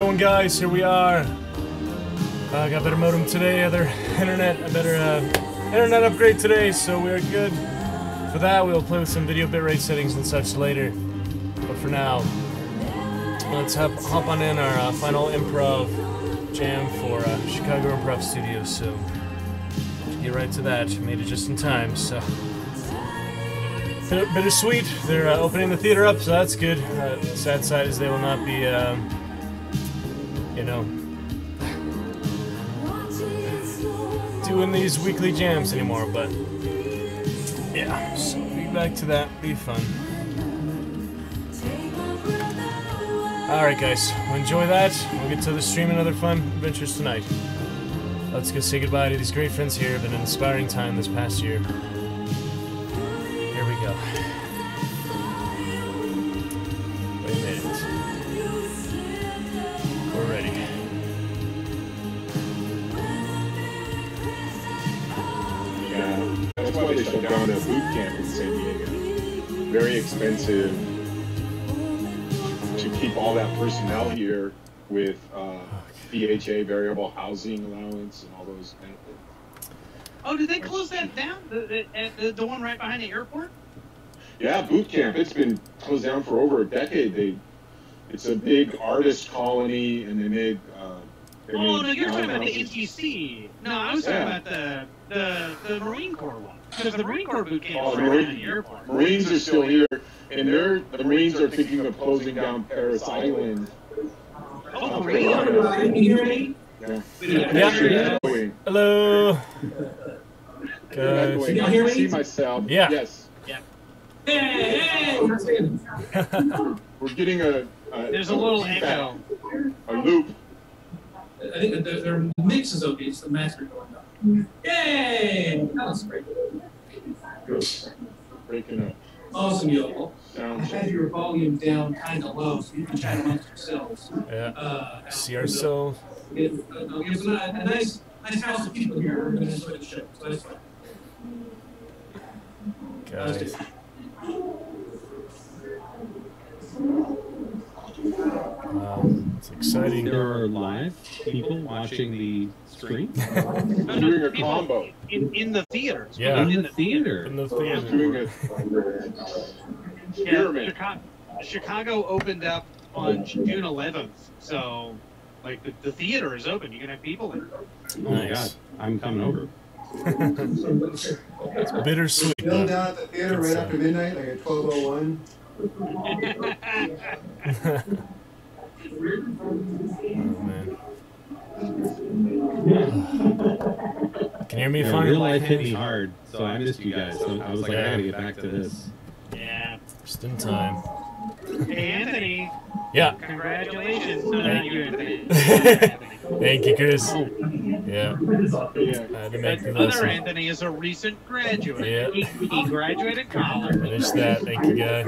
Going, guys, here we are. I got a better modem today, a better internet upgrade today, so we are good. For that, we'll play with some video bitrate settings and such later. But for now, let's hop on in our final improv jam for Chicago Improv Studios. So get right to that. You made it just in time. So bittersweet. They're opening the theater up, so that's good. Sad side is they will not be. You know, doing these weekly jams anymore, but yeah, so be back to that, be fun. Alright, guys, enjoy that. We'll get to the stream and other fun adventures tonight. Let's go say goodbye to these great friends here. Been an inspiring time this past year. Here we go. Down a boot camp in San Diego. Very expensive to keep all that personnel here with VHA, variable housing allowance, and all those benefits. Oh, did they close that down? The one right behind the airport? Yeah, boot camp. It's been closed down for over a decade. It's a big artist colony, and they made. Oh no, you're talking about the NTC. No, I was talking about the Marine Corps one. Because the Marine Corps boot camp is right in the airport. Marines are still here, and the Marines are thinking of closing down Parris Island. Oh, really? Can you hear me? Yeah. Hello. Can you hear me? I see myself. Yeah. Yes. Yeah. Hey. We're getting a there's a little echo. A loop. I think their mix is okay. It's the master going up. Yay! That was great. Breaking up. Awesome, y'all. I had your volume down kind of low, so you can chat amongst yourselves. Yeah. See ourselves. It's a nice house of people here. We're going to enjoy the show. So that's fine. Guys. Wow, it's exciting. There are live people watching the stream. Doing a combo in the theater. Yeah, in the theater. In the theater. Yeah, Chicago opened up on June 11th, so like the theater is open. You can have people in. Oh my God, I'm coming over. It's bittersweet. Build out the theater right after midnight, like at 12:01. Oh, man. Can you hear me fine? Real life hit me hard, so I missed you guys. So I was like, I gotta get back to this. Yeah. Just in time. Hey, Anthony. Yeah. Congratulations. Thank you, Anthony. Thank you, Chris. Yeah. Other Anthony is a recent graduate. Yeah. He graduated college. Finish that. Thank you, guy.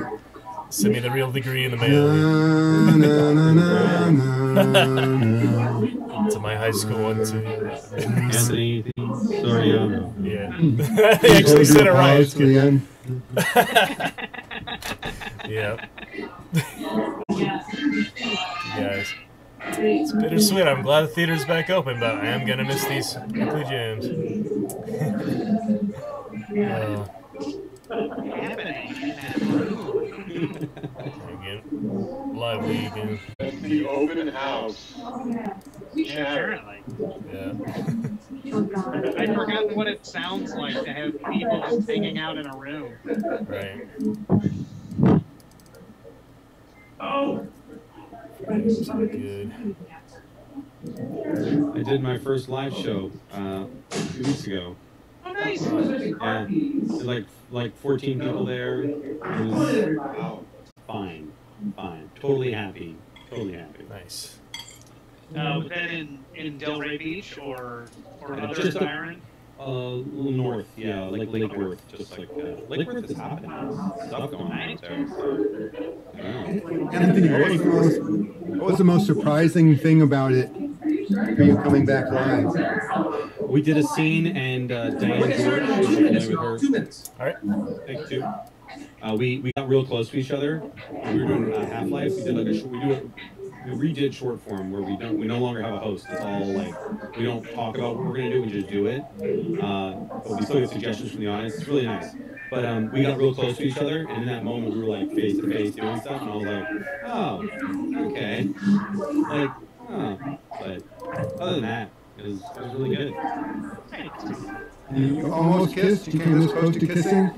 Send me the real degree in the mail. To my high school one, too. Anthony, sorry. Yeah. They actually said it right. It's good. Yeah. Guys. It's bittersweet. I'm glad the theater's back open, but I am going to miss these weekly jams. Lively again. That's the open house. Apparently. Yeah. I forgot what it sounds like to have people just hanging out in a room. Right. Oh. Good. I did my first live show 2 weeks ago. Oh, nice! Yeah, like 14 people there. It was fine. Totally happy. Nice. Was that in Delray Beach or just Byron? A little north, yeah, like Lake Worth, just like Lake Worth is happening. Stuff going on out there. So, Anthony, what was the most surprising thing about it? Coming back live. We did a scene, and Diane George was with her. 2 minutes. All right. Thank you. We got real close to each other. We were doing Half-Life. We did like a short. we redid short form where we no longer have a host. It's all like, we don't talk about what we're going to do, we just do it. But we still get suggestions from the audience. It's really nice. But we got real close to each other, and in that moment we were like face to face doing stuff, and I was like, oh, okay. Like, oh. But other than that, it was really good. You almost kissed? You came this close to kissing?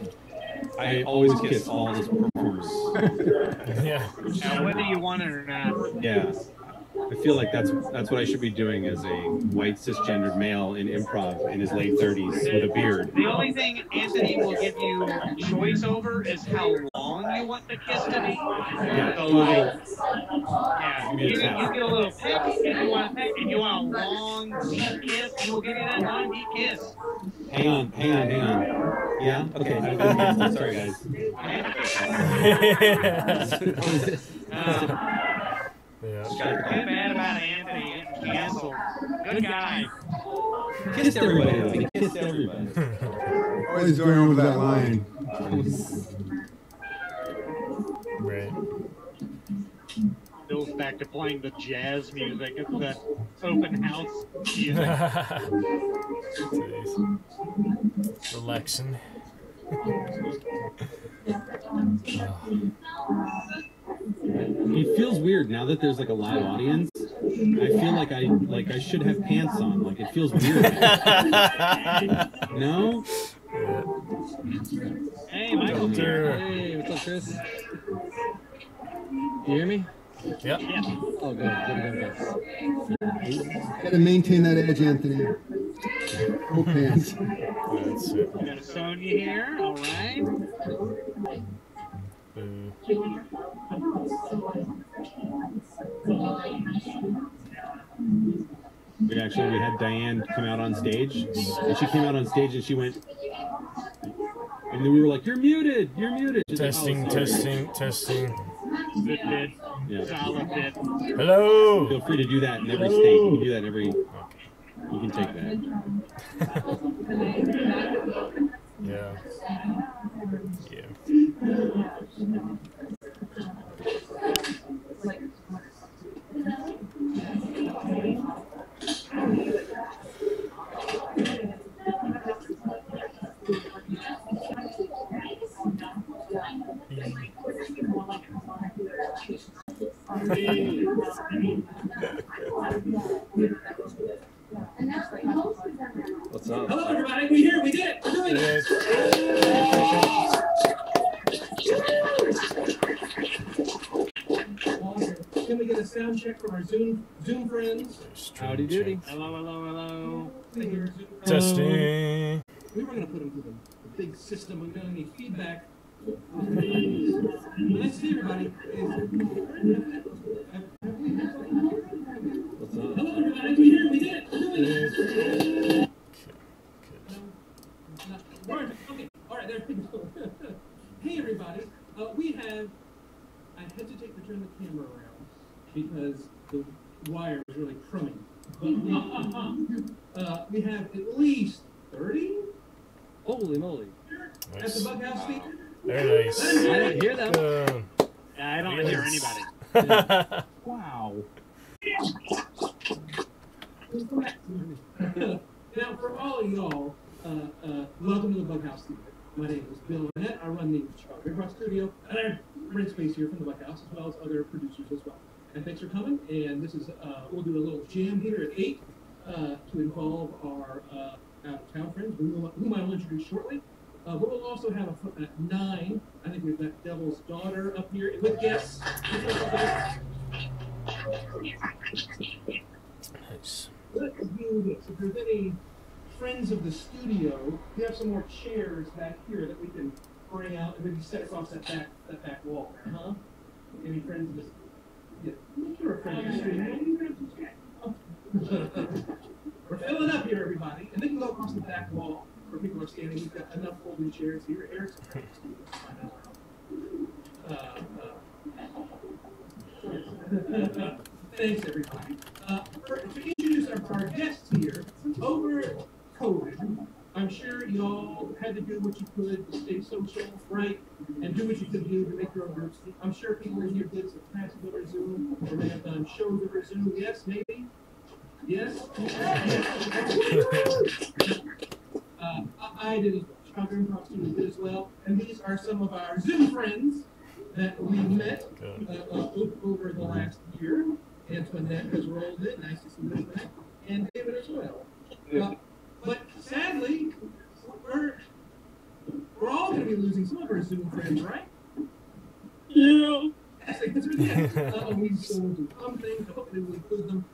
I always kiss all these performers. Yeah. Now, whether you want it or not. Yeah. I feel like that's what I should be doing as a white cisgendered male in improv in his late 30s with a beard. The only thing Anthony will give you choice over is how long you want the kiss to be. Yeah. So like, yeah. You get a little peck if you want a long deep kiss. We'll give you that long deep kiss. Hang on. Yeah. Okay. I'm sorry, guys. Yeah. Get mad about Anthony and cancel. Good guy. Kissed everybody. Kissed everybody. Always going over that line. Right. Bill's back to playing the jazz music at the open house music. Relaxing. It feels weird now that there's like a live audience. I feel like I should have pants on. Like it feels weird. No? Hey Michael. Hey, what's up, Chris? You hear me? Yep. Yeah. Oh good. Gotta maintain that edge, Anthony. No pants. That's it. We got a Sonya here, alright. We had Diane come out on stage, and she came out on stage and she went, and then we were like, you're muted. She's testing, like, oh, testing. Good bit. Yeah. Solid bit. Hello. Feel free to do that in every state. You can do that in every. You can take that. Yeah. Yeah. What's up? Hello, everybody. We're here. We did it. We're doing it. Can we get a sound check from our Zoom friends? Howdy doody. Hello. Testing. We were going to put them through the big system. We don't need feedback. Nice to see everybody. What's up? Hello, everybody. We're here. We did it. We're doing it. Okay. All right. There we go. Hey, everybody. I had to return the camera around because the wire was really crumbing. But we have at least 30. Holy moly. Nice. At the Bughouse Theater. Very nice. I didn't hear them. I don't hear anybody. Yeah. Wow. Now, for all of y'all, welcome to the Bughouse Theater. My name is Bill Lynette. I run the Chicago Improv Studio, and I rent space here from the Bughouse as well as other producers as well. And thanks for coming. And this is we'll do a little jam here at 8 to involve our out-of-town friends, whom I will introduce shortly. But we'll also have a foot at 9. I think we've got Devil's Daughter up here with guests. Nice. Let's do this. If there's any friends of the studio, we have some more chairs back here that we can bring out and maybe set across that back wall. Uh-huh. Any friends of the studio? Yeah. You're a friend of the studio. Oh. We're filling up here, everybody. And then we can go across the back wall where people are standing. We've got enough folding chairs here. Eric's thanks, everybody. To introduce our guests here, over COVID, I'm sure you all had to do what you could to stay social, right? And do what you could do to make your own groups. I'm sure people in here did some classes over Zoom, or may have done afternoon guests, maybe? Yes? I did a Chicago Improv Studios as well, and these are some of our Zoom friends that we met over the last year. Antoinette has rolled in, nice to see you, Antoinette, and David as well. But sadly, we're all going to be losing some of our Zoom friends, right? Yeah. We still will do some things, hopefully we'll include them,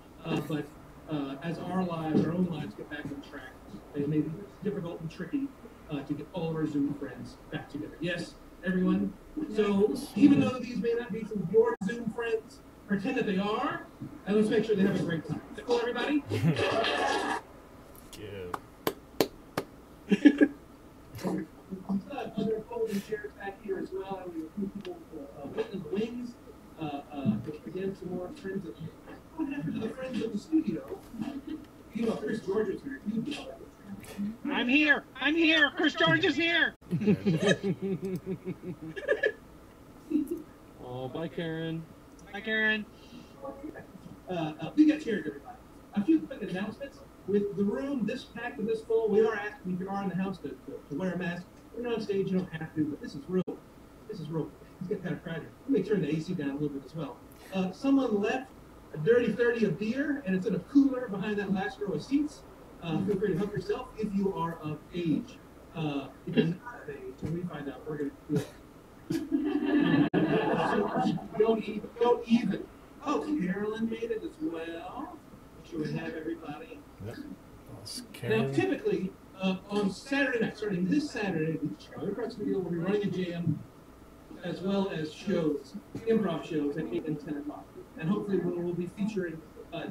but as our own lives get back on track, it may be difficult and tricky to get all of our Zoom friends back together. Yes, everyone? So even though these may not be some of your Zoom friends, pretend that they are, and let's make sure they have a great time. Is that cool, everybody? Yeah. Other folding chairs back here as well, and we have a few people in the wings. Again, some more friends of the friends of the studio. You know, Chris George is here. I'm here. I'm here. Chris George is here. Oh, bye, Karen. Bye, Karen. We got chairs, everybody. A few quick announcements. With the room this packed and this full, we are asking if you are in the house to wear a mask. We're not on stage, you don't have to, but this is real. This is real. It's getting kind of crowded. Let me turn the AC down a little bit as well. Someone left a Dirty 30 of beer, and it's in a cooler behind that last row of seats. Feel free to help yourself if you are of age. If you're not of age, when we find out, we're going to do it. Don't even. Oh, Carolyn made it as well. Make sure we have everybody. Yep. Now, typically, on Saturday night, starting this Saturday, the Chicago Improv Studio will be running a jam as well as shows, improv shows at 8 and 10 o'clock. And hopefully, we'll be featuring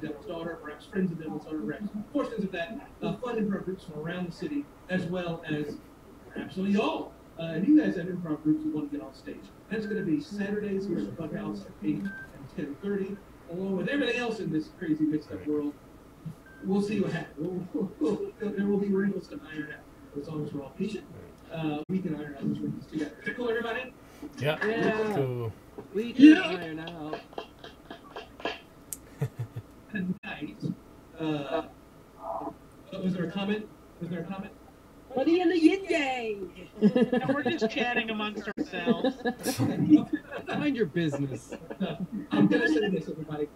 Devil's Daughter, perhaps Friends of Devil's Daughter, perhaps portions of that, fun improv groups from around the city, as well as absolutely all. And you guys have improv groups who want to get on stage. That's going to be Saturdays here at the Bughouse at 8 and 10:30, along with everything else in this crazy mixed-up world. We'll see what happens. There will be wrinkles to iron out. As long as we're all patient, we can iron out those wrinkles together. Is that cool, everybody? Yeah. Yeah. Cool. We can iron out. Tonight, was there a comment? Buddy in the yin yang. And we're just chatting amongst ourselves. Mind your business. I'm going to say this, everybody.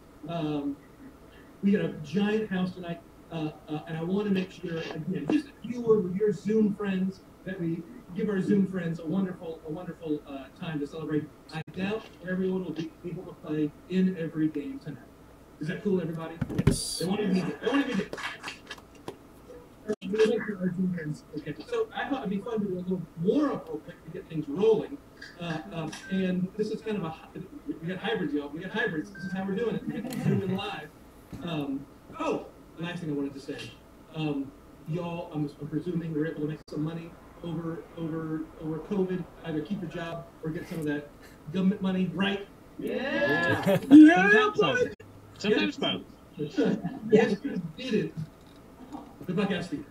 We got a giant house tonight, and I want to make sure, again, just a few of your Zoom friends, that we give our Zoom friends a wonderful time to celebrate. I doubt everyone will be able to play in every game tonight. Is that cool, everybody? Yes. They want to be there. They want to be there. Okay. So I thought it'd be fun to do a little more appropriate to get things rolling. And this is kind of a, we got hybrids, y'all. We got hybrids. This is how we're doing it. We're doing live. Oh, the last thing I wanted to say, y'all, I'm presuming you're able to make some money over COVID. Either keep your job or get some of that government money, right? Yeah. Yeah. Sometimes both. Yes, we did it. The Bughouse Theater.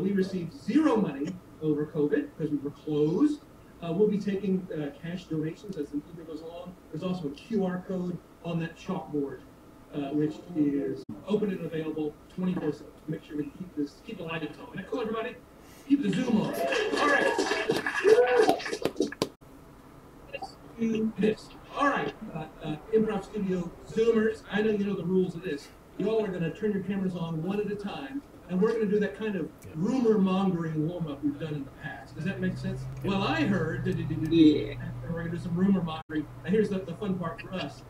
We received zero money over COVID because we were closed. We'll be taking cash donations as the theater goes along. There's also a QR code on that chalkboard. Which is open and available 24/7. Make sure we keep the light on. Isn't that cool, everybody? Keep the Zoom on. All right. Let's do this. All right, Improv Studio Zoomers, I know you know the rules of this. You all are going to turn your cameras on one at a time, and we're going to do that kind of rumor-mongering warm-up we've done in the past. Does that make sense? Yeah. Well, I heard, yeah. We're going to do some rumor-mongering. Now, here's the fun part for us.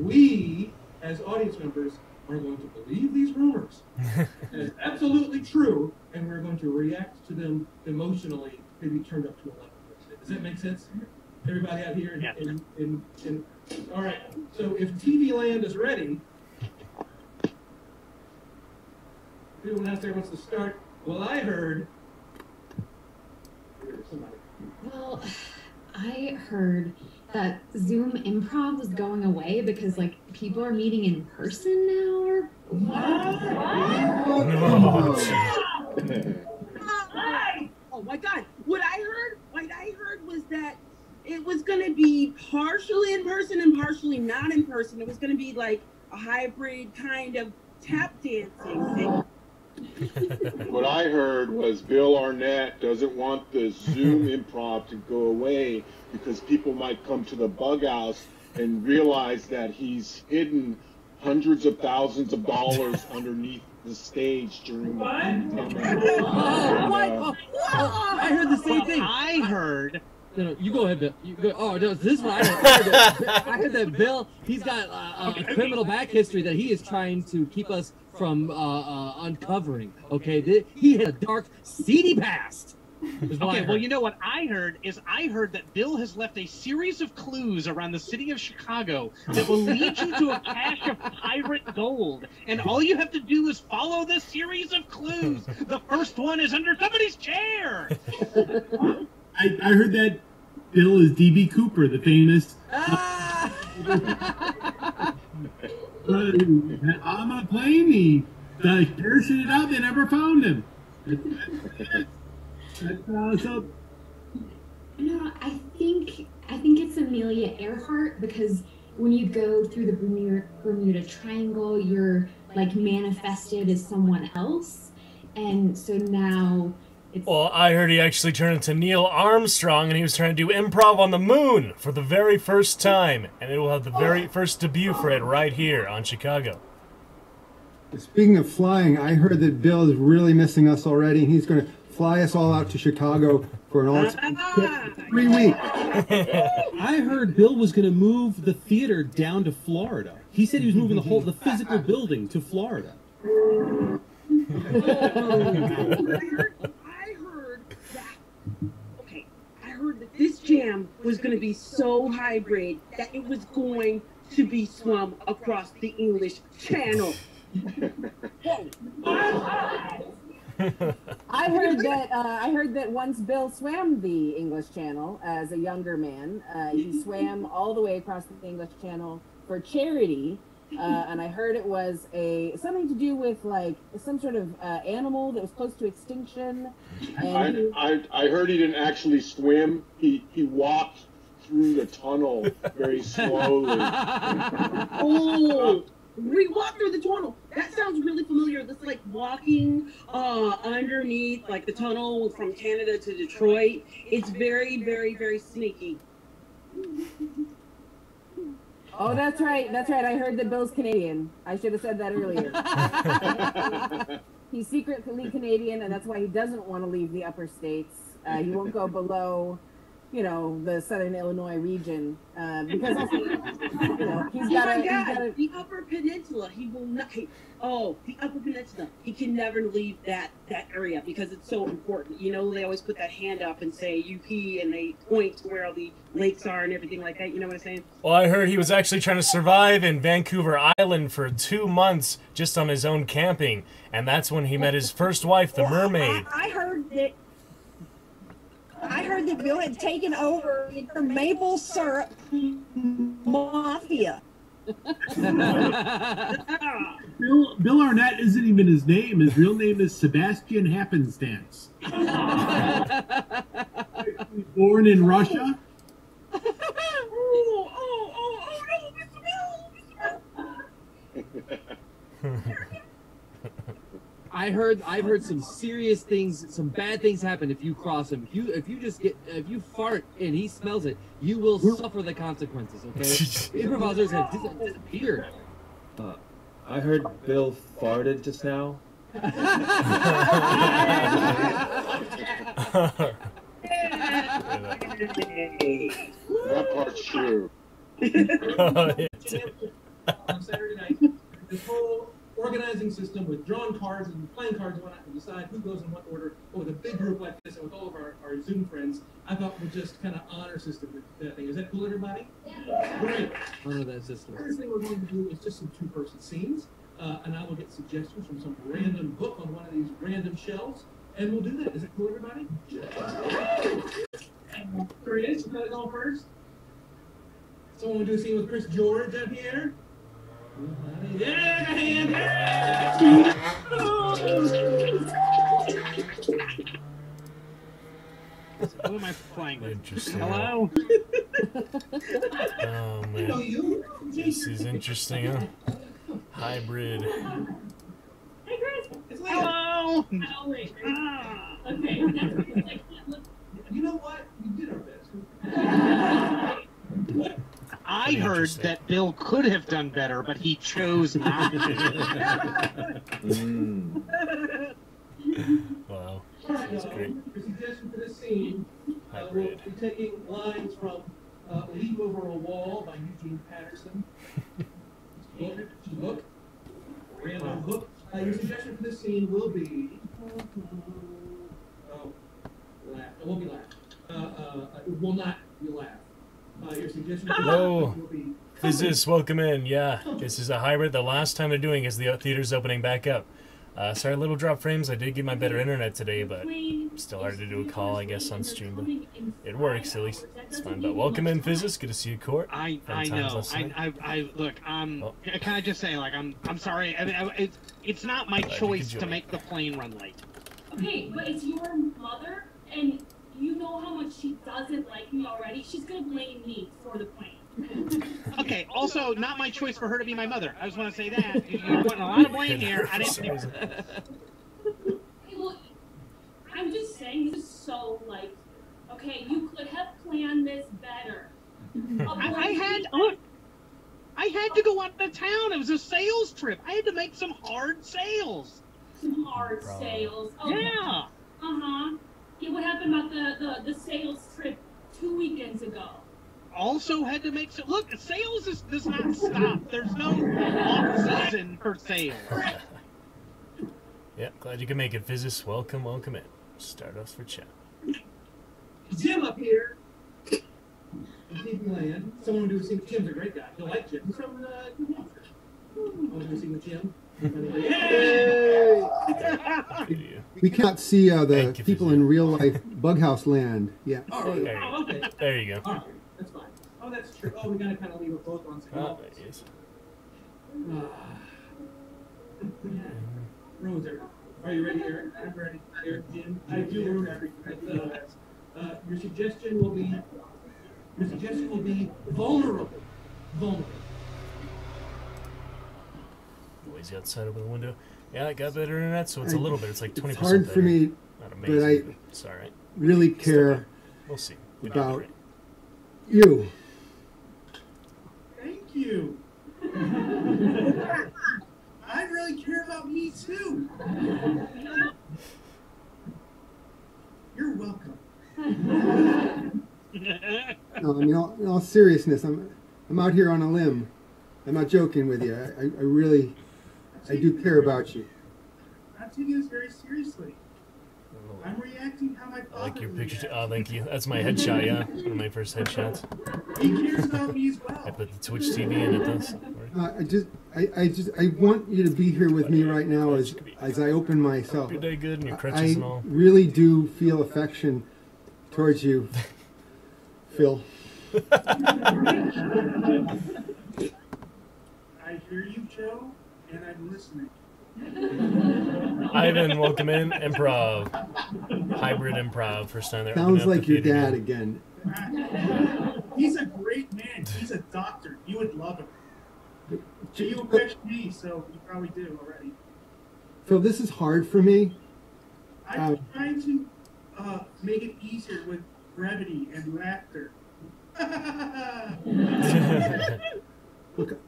We, as audience members, are going to believe these rumors as absolutely true, and we're going to react to them emotionally, maybe turned up to 11. Does that make sense? Everybody out here? Yeah. All right, so if TV Land is ready, if anyone out there wants to start, well, I heard. Well, I heard that Zoom improv is going away because, like, people are meeting in person now, or what? No. Oh my God! What I heard was that it was going to be partially in person and partially not in person. It was going to be like a hybrid kind of tap dancing thing. What I heard was Bill Arnett doesn't want the Zoom improv to go away because people might come to the Bughouse and realize that he's hidden hundreds of thousands of dollars underneath the stage during what? The I heard the same thing. I heard. No, you go ahead, Bill. You go, oh, no, this is what I heard. I heard that Bill, he's got a criminal back history that he is trying to keep us from uncovering. Okay, he had a dark, seedy past. Okay, well, you know what I heard is I heard that Bill has left a series of clues around the city of Chicago that will lead you to a cache of pirate gold. And all you have to do is follow this series of clues. The first one is under somebody's chair. I heard that Bill is D.B. Cooper, the famous... I'm on a plane, he parachuted out, they never found him. No, I think it's Amelia Earhart, because when you go through the Bermuda Triangle, you're like manifested as someone else, and so now it's... Well, I heard he actually turned into Neil Armstrong, and he was trying to do improv on the moon for the very first time, and it will have the very first debut for it right here on Chicago. Speaking of flying, I heard that Bill is really missing us already, and he's going to fly us all out to Chicago for an all 3 weeks. I heard Bill was going to move the theater down to Florida. He said he was moving the physical building to Florida. I heard that. Okay, I heard that this jam was going to be so hybrid that it was going to be swum across the English Channel. I heard that once Bill swam the English Channel as a younger man, he swam all the way across the English Channel for charity, and I heard it was something to do with like some sort of animal that was close to extinction. And I heard he didn't actually swim; he walked through the tunnel very slowly. Oh. We walk through the tunnel. That sounds really familiar. That's like walking underneath, like the tunnel from Canada to Detroit. It's very, very, very sneaky. Oh, that's right. That's right. I heard that Bill's Canadian. I should have said that earlier. He's secretly Canadian, and that's why he doesn't want to leave the upper states. He won't go below, you know, the Southern Illinois region, because you know, he's got the Upper Peninsula. He will not. The Upper Peninsula. He can never leave that area because it's so important. You know, they always put that hand up and say UP, and they point to where all the lakes are and everything like that. You know what I'm saying? Well, I heard he was actually trying to survive in Vancouver Island for 2 months just on his own camping, and that's when he met his first wife, the mermaid. I heard that. I heard that Bill had taken over the maple syrup mafia. Bill Arnett isn't even his name. His real name is Sebastian Happenstance. Born in Russia. No, Mr. Bill, Mr. Bill. I've heard some serious things, some bad things happen if you cross him. If you fart and he smells it, you will suffer the consequences. Okay, improvisers have disappeared. I heard Bill farted just now. That part's true. On Saturday night, the whole organizing system with drawn cards and playing cards and whatnot to decide who goes in what order. But with a big group like this and with all of our Zoom friends, I thought we just kind of honor system that thing. Is that cool, everybody? Yeah. Great. Honor that system. The first thing we're going to do is just some two-person scenes, and I will get suggestions from some random book on one of these random shelves, and we'll do that. Is it cool, everybody? Yeah. There it is. You gotta go first. Someone want to do a scene with Chris George up here? Who am I flying with? Interesting. Hello? Oh, man. This is interesting, huh? Hybrid. Hey, Chris. It's like hello. Oh, wait. Okay. That's like, you know what? We did our best. I heard that Bill could have done better, but he chose not to. Mm. Wow. That's great. Your suggestion for this scene, we'll be taking lines from Leap Over a Wall by Eugene Patterson. Standard Hook. Random Hook. Your suggestion for this scene will be... Oh, laugh. It won't be laugh. It will not be laugh. Your suggestion for this will be... Physicists, welcome in. Yeah, this is a hybrid. The last time they're doing is the theater's opening back up. Sorry, a little drop frames. I did get my better internet today, but still hard to do a call, I guess, on stream. But it works, at least. It's fine. But welcome in, Physis. Good to see you, Court. I know. I look. Can I just say, like, I'm sorry. I mean, it's not my choice to make the plane run late. Okay, but it's your mother, and you know how much she doesn't like me already. She's gonna blame me for the plane. Okay, also, not my choice for her to be my mother. I just want to say that. You're putting a lot of blame here. I didn't do that. Hey, look, I'm just saying, this is so like, okay, you could have planned this better. I had to go out of town. It was a sales trip. I had to make some hard sales. Some hard sales? Oh, yeah. Uh-huh. Yeah, what happened about the sales trip 2 weekends ago? Also had to make some, look, sales does not stop. There's no off season for sales. Yep, glad you can make it, Physis. Welcome in. Start us for chat. Jim up here. Someone do a scene with Jim's a great guy. He'll like Jim. He's from want to do a scene with Jim? Yay! We can't see the people in real life Bughouse land. Yeah. Oh, okay. There you go. All right. That's fine. Oh, that's true. Oh, we gotta kind of leave it both on screen. Oh, there it is. Roser, are you ready, Eric? I'm ready. Eric, Jim, I do remember everything. Your suggestion will be. Your suggestion will be vulnerable. Vulnerable. Always outside over the window. Yeah, I got better internet, so it's a little bit. It's like 20%. It's hard for me, not amazing, but it's all right. Really care. We'll see. About. You. Thank you. I really care about me too. You're welcome. In all seriousness, I'm out here on a limb. I'm not joking with you. I really, I do care about you. I'm taking this very seriously. I'm reacting how my father. I like your picture. Oh, thank you. That's my headshot, yeah. One of my first headshots. He cares about me as well. I put the Twitch TV in. It does. I want you to be here with me right now as I open myself. Your day good and your crutches and all. I really do feel affection towards you, Phil. I hear you, Joe, and I'm listening. Ivan, welcome in. Improv. Hybrid improv. First time there. Sounds like your dad again. He's a great man. He's a doctor. You would love him. You impressed me, so you probably do already. Phil, this is hard for me. I'm trying to make it easier with brevity and laughter. Look,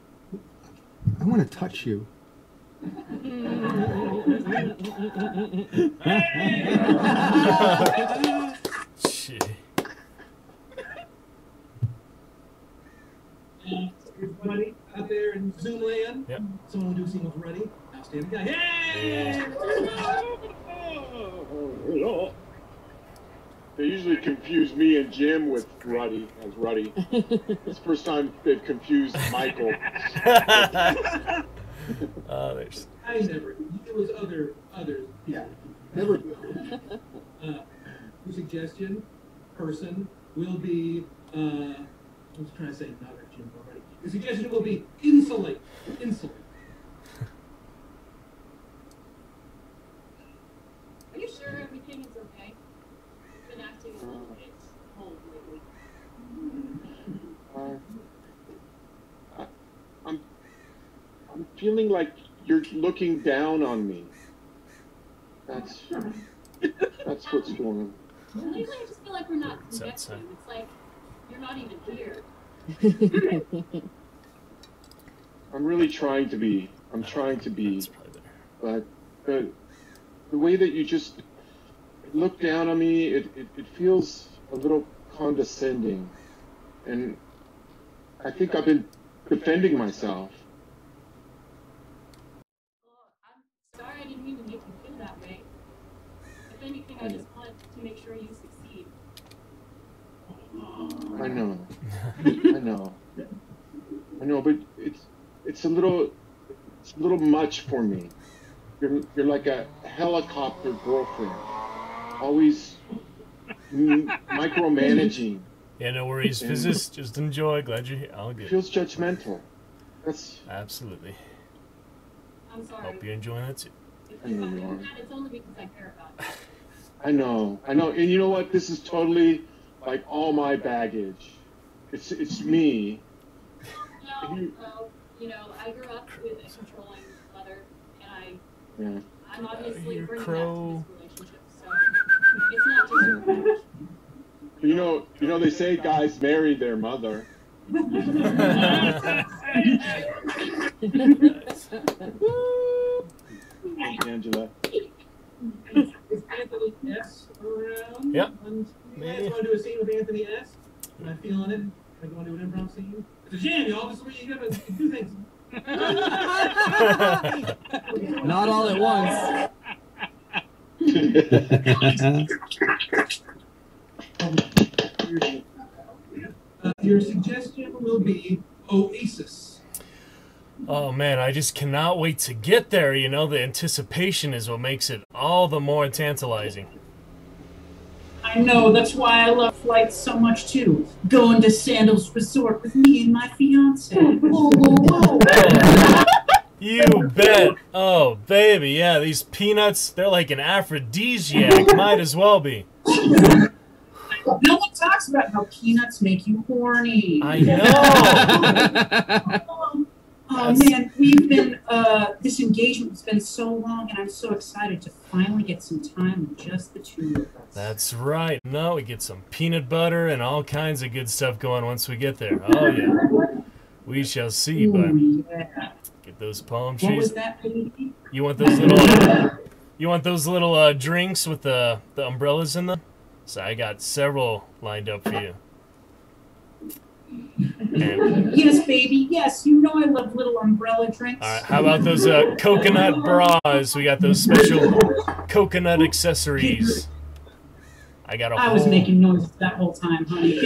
I want to touch you. Shit. Everybody out there in Zoom land? Yep. Someone do scene with Ruddy. Outstanding guy. Hey! They usually confuse me and Jim with Ruddy as Ruddy. It's the first time they've confused Michael. I never. It was others. Yeah. Never. Your suggestion, person, will be. I was trying to say another Jim already. Your suggestion will be insulate. Insulate. Are you sure everything is okay? I've been acting a little bit cold lately. I'm feeling like you're looking down on me. That's what's going on. Lately, I just feel like we're not connecting. It's like you're not even here. I'm really trying to be. I'm trying to be. But the way that you just look down on me, it feels a little condescending. And I think I've been defending myself. Well, I'm sorry I didn't even make you feel that way. If anything, I just wanted to make sure you succeed. I know. I know. I know, but it's a little much for me. You're like a helicopter girlfriend, always micromanaging. Yeah, no worries, Physicist. Just enjoy. Glad you're here. All good. Feels judgmental. That's absolutely. I'm sorry. Hope you're enjoying it too. I know you are. It's only because I care about it. I know, and you know what? This is totally like all my baggage. It's me. No, you know, I grew up with a controlling mother, and I'm obviously bringing that to this relationship, so it's not just a You know, they say guys marry their mother. Angela. Is Anthony S around? Yep. You guys want to do a scene with Anthony S? Am I feeling it? Like, you want to do an improv scene? It's a jam, y'all. This is where you gotta do things. Not all at once. Your suggestion will be Oasis. Oh man, I just cannot wait to get there. You know, the anticipation is what makes it all the more tantalizing. I know, that's why I love flights so much too. Going to Sandals Resort with me and my fiance. Whoa, whoa, whoa. You bet. Oh, baby, yeah, these peanuts, they're like an aphrodisiac. Might as well be. No one talks about how peanuts make you horny. I know. Oh, man, we've been, this engagement has been so long, and I'm so excited to finally get some time with just the two of us. That's right. No, we get some peanut butter and all kinds of good stuff going once we get there. Oh, yeah. We shall see, buddy. Yeah. Get those palm trees. What was that, baby? You want those little, drinks with the umbrellas in them? So I got several lined up for you. Yes, baby. Yes, you know I love little umbrella drinks. All right, how about those coconut bras? We got those special coconut accessories. I was making noises that whole time, honey.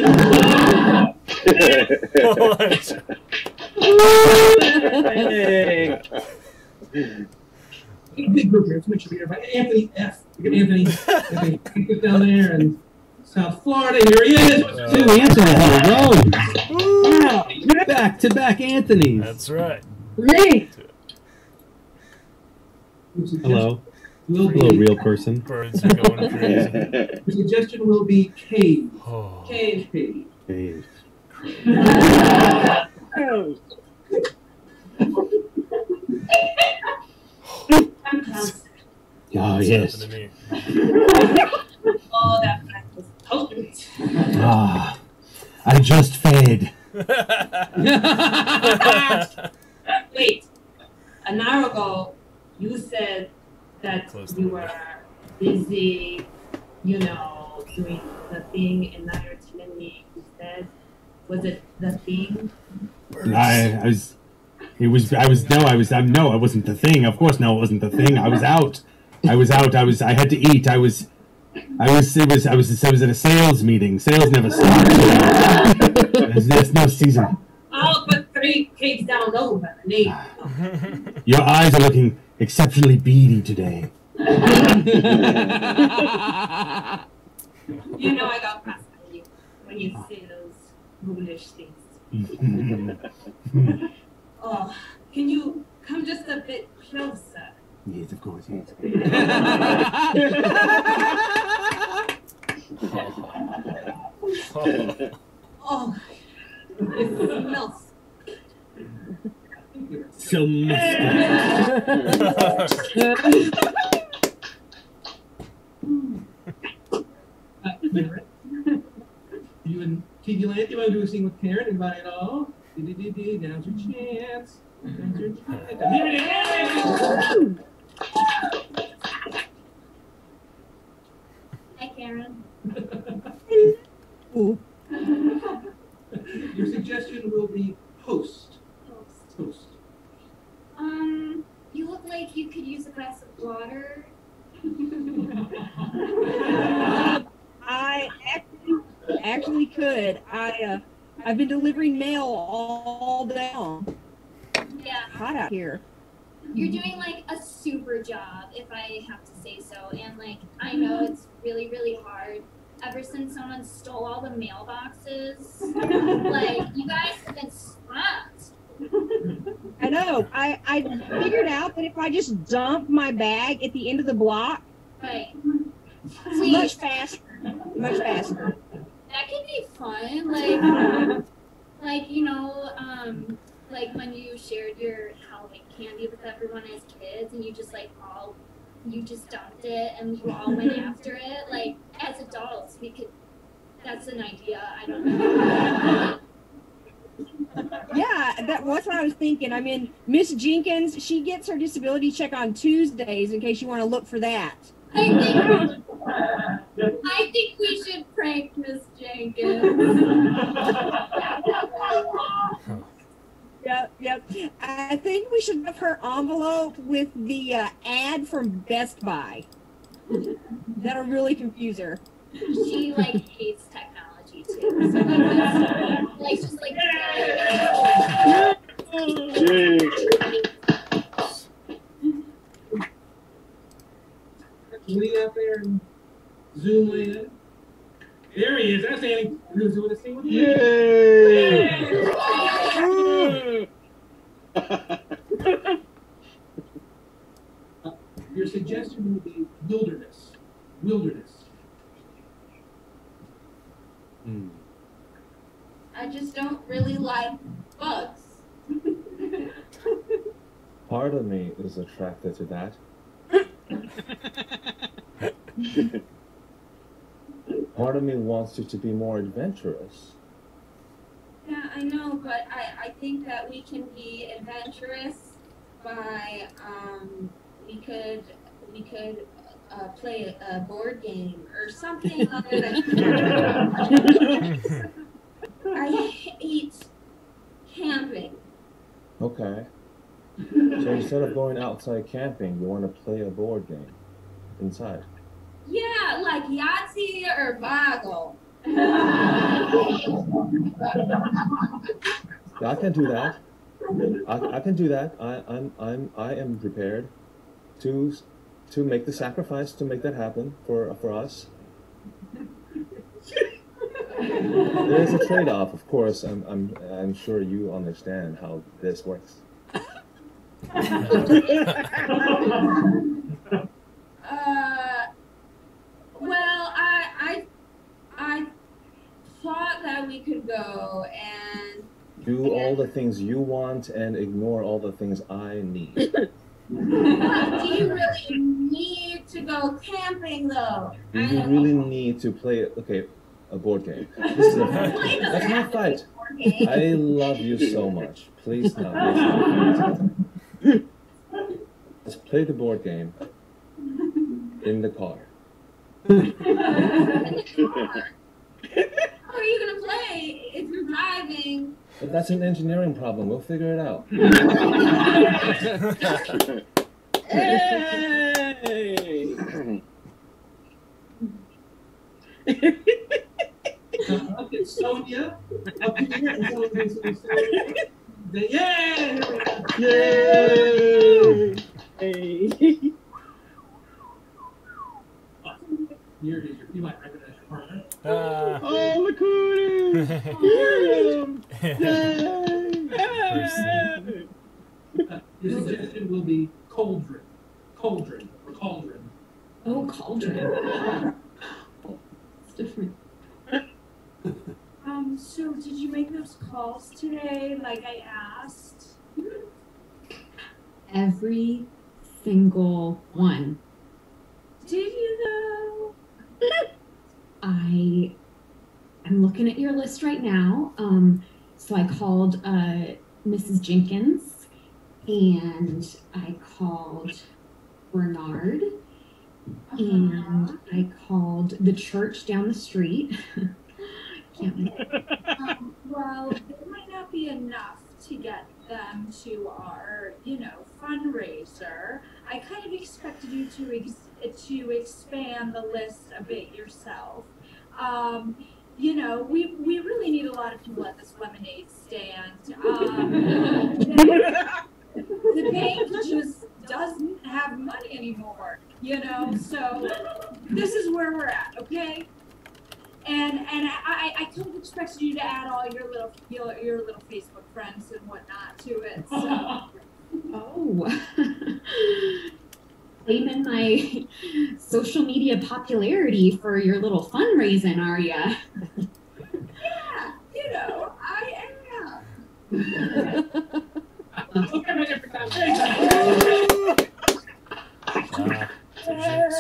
Anthony F. Anthony get down there in South Florida. Here he is. Anthony. Wow. Back to back Anthony's. That's right. Great. Hello. Hello, real person. Birds are going crazy. The suggestion will be cave. Oh. Cave, baby. Cave. Oh, yes. To me. Oh, that was potent. Ah, I just fade. Wait, an hour ago, you said that you were busy, you know, doing the thing, and now you're telling me you said, was it the thing? No, it wasn't the thing. Of course, no, it wasn't the thing. I was out. I had to eat. I was at a sales meeting. Sales never stop. There's no season. I'll put 3 cakes down over the knee. Your eyes are looking exceptionally beady today. You know I got past you when you say those foolish things. Oh, can you come just a bit closer? Yes, of course, yes. Oh, it smells. so musty. You and T.D. Lynette, you want to do a scene with Karen? Anybody at all? Now's your chance. Now's your chance. Here it is! Hi, Karen. Your suggestion will be host. Host. You look like you could use a glass of water. I actually could. I've been delivering mail all day long. Yeah. Hot out here. You're doing like a super job, if I have to say so. And like, I know it's really, really hard. Ever since someone stole all the mailboxes, like you guys have been slapped. I know. I figured out that if I just dump my bag at the end of the block, right, much faster, much faster. That can be fun, like, you know, like when you shared your Halloween candy with everyone as kids, and you just like all. You just dumped it and you all went after it. Like, as adults, we could, that's an idea. I don't know. Yeah, that was what I was thinking. I mean, Miss Jenkins, she gets her disability check on Tuesdays in case you want to look for that. I think we should prank Miss Jenkins. Yep. I think we should have her envelope with the ad from Best Buy. That'll really confuse her. She like hates technology too. So like just like. Can we get up there and Zoom in? There he is. That's Annie. We're gonna do this thing with you. Yay! Your suggestion will be wilderness. I just don't really like bugs. Part of me is attracted to that. Part of me wants you to be more adventurous. Yeah, I know, but I think that we can be adventurous by we could play a board game or something other than. I hate camping. Okay. So instead of going outside camping, you want to play a board game inside. Yeah, like Yahtzee or Boggle. I can do that. I can do that. I am prepared to make the sacrifice to make that happen for us. There's a trade-off, of course. I'm sure you understand how this works. Well, I thought that we could go and do all the things you want and ignore all the things I need. Do you really need to go camping, though? Do you really need to play a board game? This is a fight. Let's not fight. I love you so much. Please not. Let's play the board game in the car. How are you going to play if you're driving? But that's an engineering problem. We'll figure it out. Hey! I'll get Sonia up here and Sonia. Yay! Yay! Hey! You might recognize your partner. Oh, the cooties! Yay! Your suggestion will be cauldron. Cauldron. Oh, cauldron. It's different. So, did you make those calls today, like I asked? Every single one. Did you though? I am looking at your list right now. So I called Mrs. Jenkins, and I called Bernard, and I called the church down the street. Can't wait. Well, there might not be enough to get them to our, you know, fundraiser. I kind of expected you to expand the list a bit yourself. You know, we really need a lot of people at this lemonade stand. The bank just doesn't have money anymore, you know, so this is where we're at, okay? And I kind of expected you to add all your little Facebook friends and whatnot to it. So. Oh, claim in my social media popularity for your little fundraising, are ya? Yeah, you know, I am.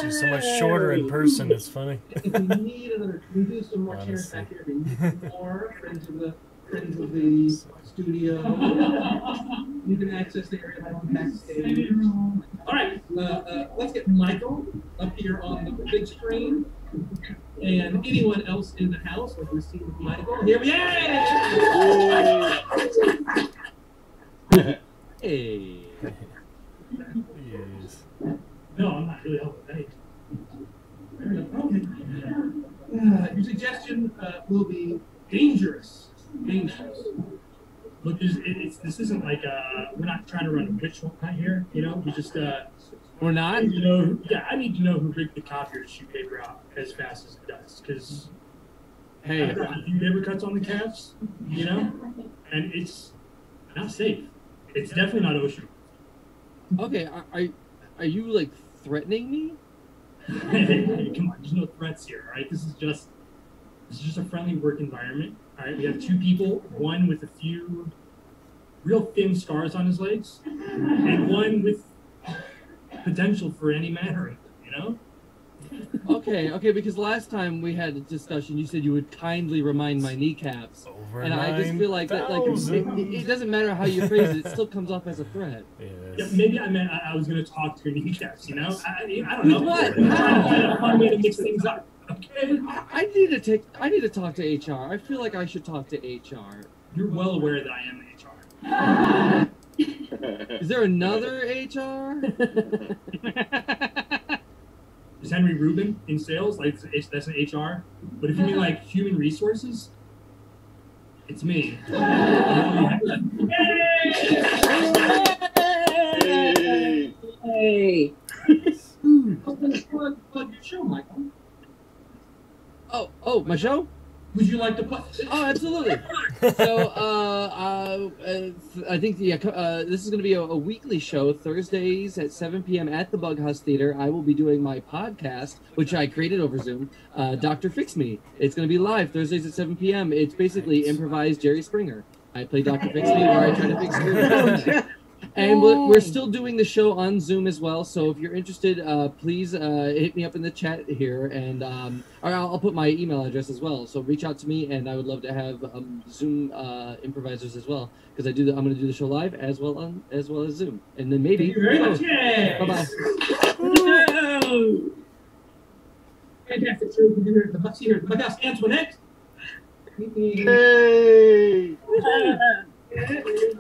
She's so much shorter in person. It's funny. If we need another, we do some more chairs back here. We need more friends of the studio. You can access the area by going backstage. All right, let's get Michael up here on the big screen, and anyone else in the house. We're going to see Michael. Here we go. Hey. Yes. No, I'm not really helping anything. Okay. Your suggestion will be dangerous. Dangerous. Look, this isn't like we're not trying to run a ritual right here. You know, we just we're not. You know, yeah. I need to know who rigged the copier to shoot paper out as fast as it does, because hey, I've got a few paper cuts on the calves. You know, and it's not safe. It's definitely not OSHA. Okay, Are you, like, threatening me? Hey, come on, there's no threats here, all right? This is just a friendly work environment, all right? We have two people, one with a few real thin scars on his legs, and one with potential for any mattering, you know? Okay, because last time we had a discussion, you said you would kindly remind my kneecaps. Over and I just feel like that, like, it doesn't matter how you phrase it, it still comes off as a threat. Yes. Yeah, maybe I meant I was going to talk to your kneecaps, you know? I don't know. What? I'm trying to find a fun way to mix things up. Okay. I need to talk to HR. I feel like I should talk to HR. You're well aware that I am HR. Is there another HR? Is Henry Rubin in sales? Like, that's an HR. But if you mean like human resources, it's me. Yay! Hey! Plug your show, Michael. Oh, my show? Would you like to plug? Oh, absolutely. So, I think this is going to be a weekly show, Thursdays at 7 p.m. at the Bughouse Theater. I will be doing my podcast, which I created over Zoom, Doctor Fix Me. It's going to be live Thursdays at 7 p.m. It's basically improvised Jerry Springer. I play Doctor Fix Me, where I try to fix screws. And we're still doing the show on Zoom as well, so if you're interested, please hit me up in the chat here, and I'll put my email address as well. So reach out to me, and I would love to have Zoom improvisers as well, because I'm going to do the show live as well as Zoom, and then maybe. Bye. Fantastic show here at the Bughouse Theater. Antoinette. Hey. Everybody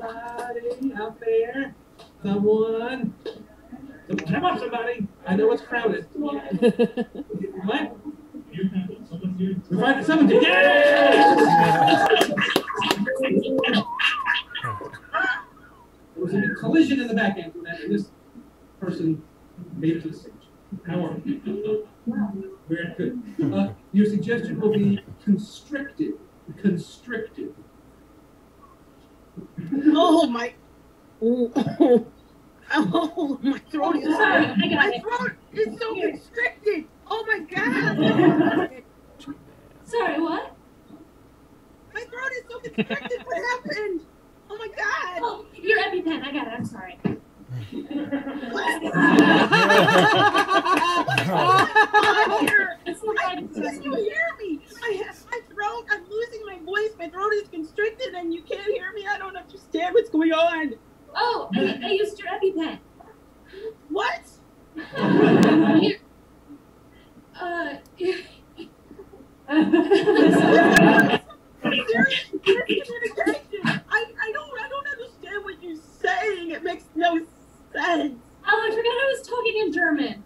out there, someone, come on, somebody! I know it's crowded. What? We're finding someone to get. There was a collision in the back end for that, and this person made it to the stage. How are you? Very good. Your suggestion will be constricted. Constricted. Oh my! Oh my throat is so constricted. Oh my god! Sorry, what? My throat is so constricted. What happened? Oh my god! Oh, your EpiPen. I got it. I'm sorry. Can you hear me? I'm losing my voice. My throat is constricted and you can't hear me. I don't understand what's going on. Oh, I used your EpiPen. What? Serious communication. I don't understand what you're saying. It makes no sense. Oh, I forgot I was talking in German.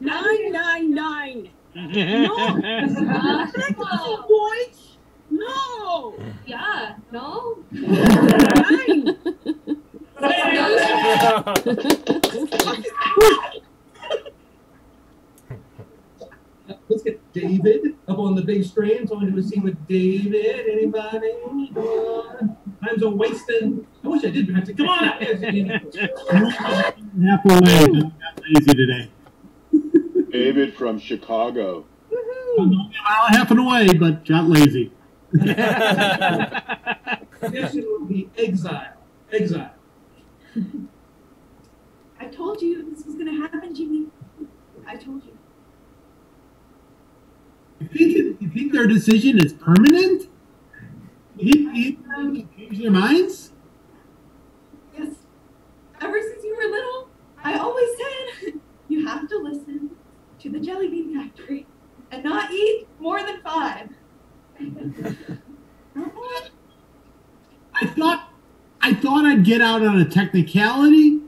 999. No. Deutsch. No. Yeah. No. Nine. Let's get David up on the big screen. So I'm going to do a scene with David. Anybody? Time's a wasting. I wish I didn't have to. Come on up. Halfway. Easy today. David from Chicago. Woohoo! Well, half an away, but got lazy. This will be exile. Exile. I told you this was going to happen, Jimmy. I told you. You think their decision is permanent? You change their minds? Yes. Ever since you were little, I always said you have to listen to the Jelly Bean Factory and not eat more than 5. I thought I'd get out on a technicality.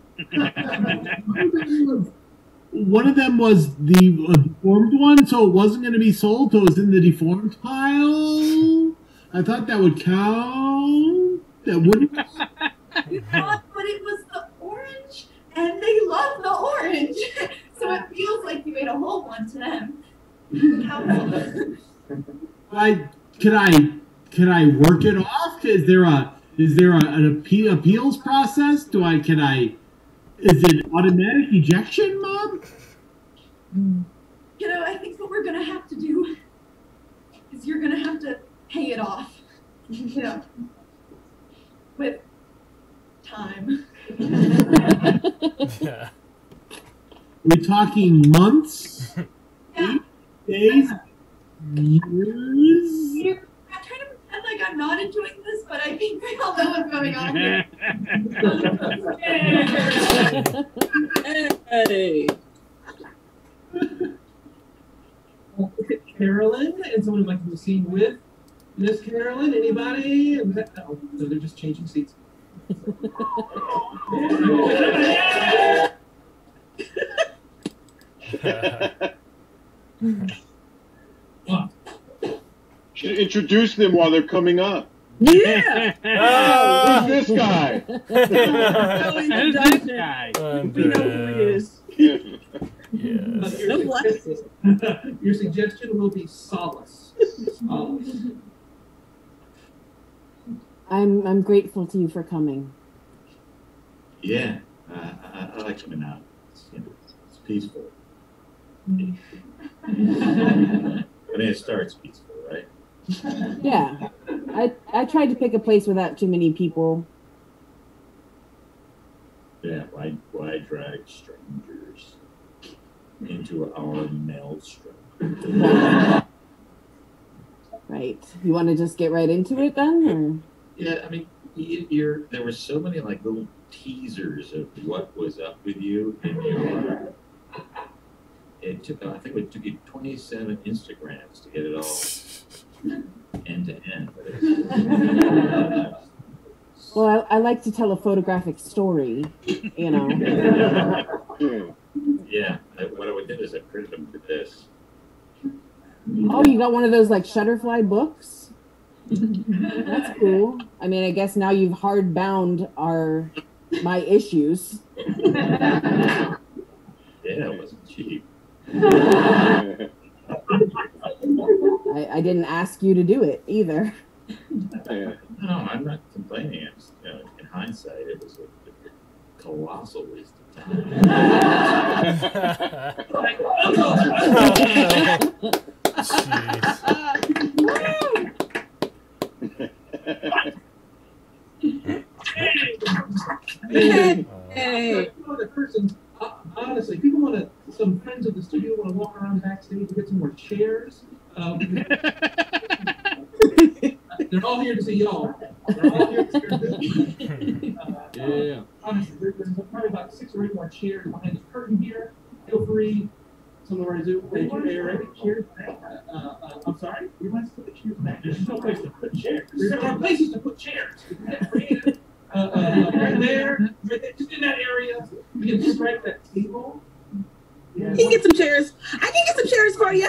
One of them was the deformed one, so it wasn't going to be sold, so it was in the deformed pile. I thought that would count. That wouldn't. You thought, but it was the orange, and they love the orange, so it feels like you ate a whole one to them. Can I work it off? Is there an appeals process? Is it automatic ejection, Mom? You know, I think what we're gonna have to do is you're gonna have to pay it off. You know, with time. Yeah. We're talking months, yeah. Days, years. I'm not enjoying this, but I think we all know what's going on here. Hey. Look at Carolyn and someone who'd like to be seen with Miss Carolyn. Anybody? Oh, no, they're just changing seats. Should introduce them while they're coming up. Yeah. Who's this guy? Who's this guy? We know who he is. Yes. Your suggestion will be solace. Solace. I'm grateful to you for coming. Yeah, I like coming out. It's peaceful. I mean, it starts peaceful, right? Yeah, I tried to pick a place without too many people. Yeah, why drag strangers into our maelstrom? Right. You want to just get right into it then? Or? Yeah, I mean, there were so many like little teasers of what was up with you in your. It took, I think it took you 27 Instagrams to get it all. End to end. Well, I like to tell a photographic story, you know. Yeah, what I would do is I printed them for this. Oh, you got one of those like Shutterfly books? That's cool. I mean, I guess now you've hard bound my issues. Yeah, it wasn't cheap. I didn't ask you to do it either. No, I'm not complaining. I'm just, you know, in hindsight, it was a colossal waste of time. Jeez. Hey. shirts, and honestly, people want to. Some friends of the studio want to walk around backstage and get some more chairs. They're all here to see y'all. They're all here to see yeah. Honestly, there's probably about 6 or 8 more chairs behind the curtain here. Feel free. Somebody do. Thank you, Eric. Cheers. I'm sorry. We must put the chairs back. There's no place to put chairs. There are places to put chairs. Right there, just in that area. We can just right that table. Yeah. You can get some chairs. I can get some chairs for you.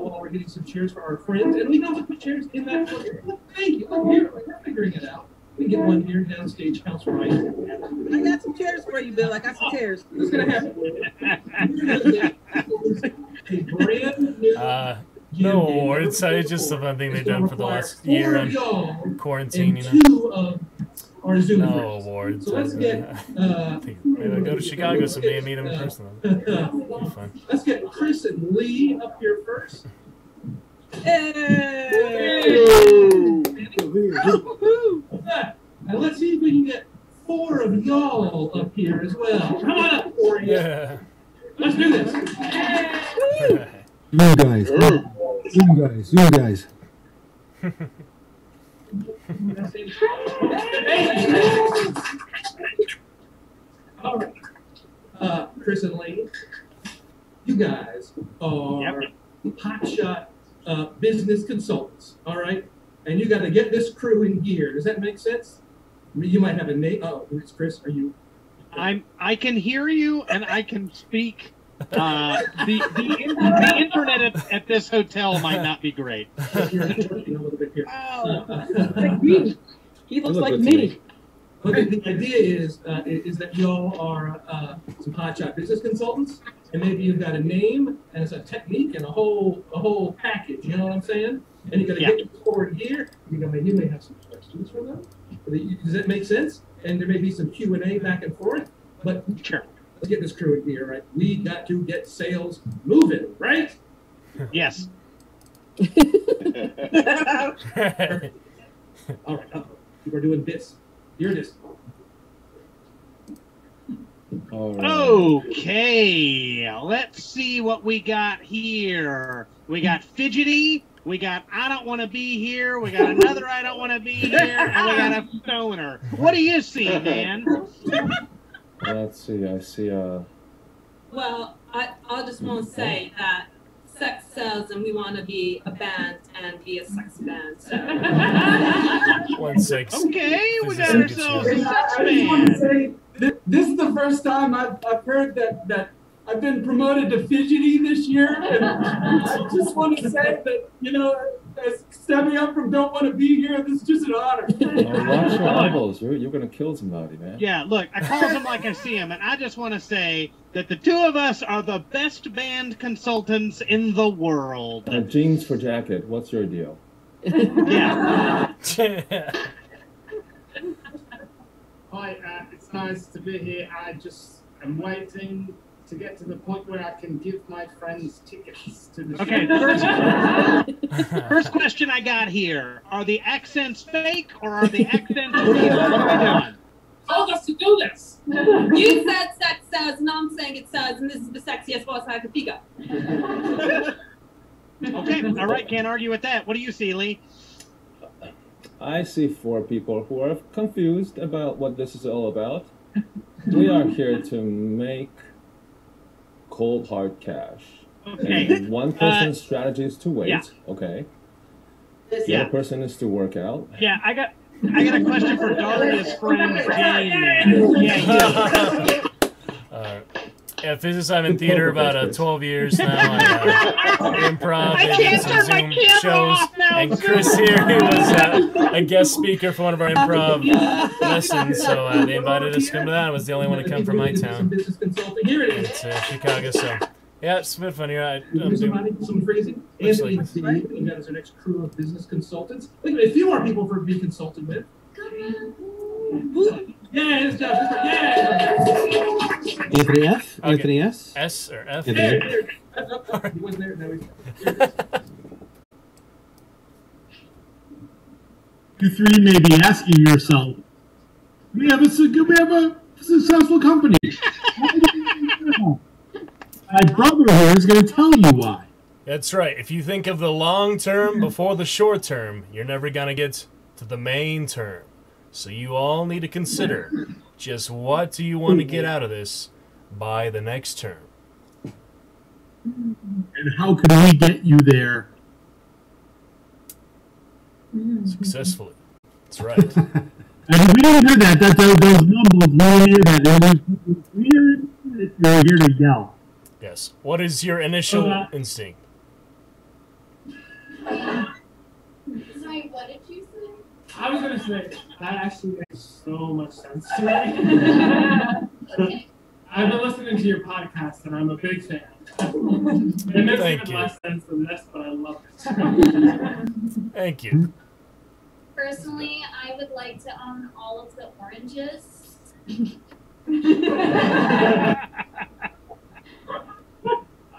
While we're getting some chairs for our friends, and we know what the chairs in that area. Thank you. We're figuring it out. We get one here downstage, house right. I got some chairs for you, Bill. I got some chairs. What's gonna happen? A brand new. No, it's just something they've done for the last year in quarantine, you know. Our Zoom no awards. So let's get. Maybe go to Chicago someday and meet him in person. Fun. Let's get Chris and Lee up here first. Hey! Oh, and let's see if we can get 4 of y'all up here as well. Come on up, 4 of you. Yeah. Let's do this. Hey! You guys. You guys. You guys. All right. Chris and Lee, you guys are hotshot business consultants, all right? And you got to get this crew in gear. Does that make sense? You might have a name. Oh, it's Chris. Are you? I can hear you and I can speak. The internet at this hotel might not be great. He looks like me. But the idea is that y'all are some hotshot business consultants, and maybe you've got a name and it's a technique and a whole package. You know what I'm saying? And you got to get them forward here. You may have some questions for them. Does that make sense? And there may be some Q&A back and forth. But sure. Let's get this crew in here, right? We got to get sales moving, right? Yes. All right, we're doing this. You're this. All right. Okay, let's see what we got here. We got fidgety. We got I don't want to be here. We got another I don't want to be here. And we got a stoner. What do you see, man? Let's see, I see well, I just want to say that sex sells and we want to be a band and be a sex band. So. 1 6. Okay, we got ourselves a sex band. This is the first time I've heard that I've been promoted to fidgety this year. And I just want to say that, you know, as stepping up from don't want to be here, this is just an honor. Watch your elbows. You're going to kill somebody, man. Yeah, look, I call them like I see them, and I just want to say that the two of us are the best band consultants in the world. Jeans for jacket, what's your deal? Yeah. Hi, it's nice to be here. I just am waiting to get to the point where I can give my friends tickets to the show. Okay, first question I got here. Are the accents fake or are the accents real? Told us to do this. You said sex sells, and I'm saying it sells, and this is the sexiest voice I can pick up. Okay, all right, can't argue with that. What do you see, Lee? I see 4 people who are confused about what this is all about. We are here to make cold hard cash. Okay. And one person's strategy is to wait. Yeah. Okay. The other person is to work out. Yeah, I got a question for Daria's friend Jane. Yeah, physics. I'm in theater about 12 years now. Improv and some Zoom shows. And Chris here, he was a guest speaker for one of our improv lessons, so they invited us to come to that. I was the only one to come from my town. It's Chicago, so yeah, it's been fun here. I'm doing some phrasing. Anthony D, and that is our next crew of business consultants. Think a few more people for be consulted with. Yeah, it's Josh. Yeah. Anthony F. Okay. Anthony S. S or F. Anthony. He wasn't there. Now he's there. You 3 may be asking yourself, We have a successful company. My brother here is going to tell you why. That's right. If you think of the long term before the short term, you're never going to get to the main term. So you all need to consider just what do you want to get out of this by the next term. And how can we get you there? Successfully. That's right. And if you didn't hear that, those mumbles, it's weird if you're here to yell. Yes. What is your initial instinct? Sorry, what did you say? I was going to say, that actually makes so much sense to me. Okay. I've been listening to your podcast, and I'm a big fan. It makes even less sense than this, but I love it. Thank you. Personally, I would like to own all of the oranges.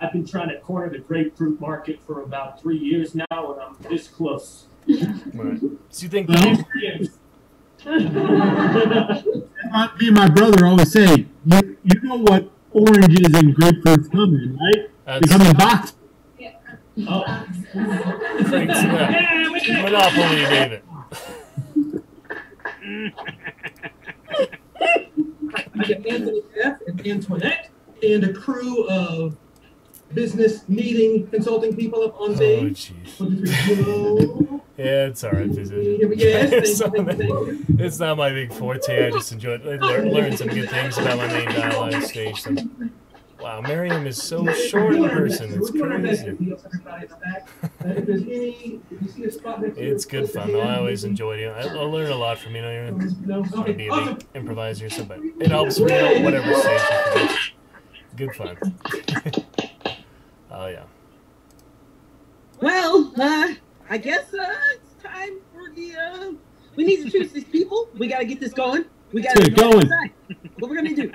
I've been trying to corner the grapefruit market for about 3 years now, and I'm this close. Right. So you think my brother always say, you know what oranges and grapefruits come in, right? They come in boxes. Yeah. Oh. Monopoly, David. Anthony F. and Antoinette and a crew of business meeting consulting people up on stage. Oh, jeez. Yeah, it's all right. It's not my big forte. I just enjoy it. I learned some good things about my main dialogue stage. So. Wow, Miriam is so short in person. It's crazy. It's good fun, though. I always enjoy it. I learn a lot from you. I want to be a big improviser, so, but it helps me out whatever stage you can. Good fun. Oh, yeah. Well, I guess it's time for the... we need to choose these people. We got to get this going. We got to get it going. What we're going to do.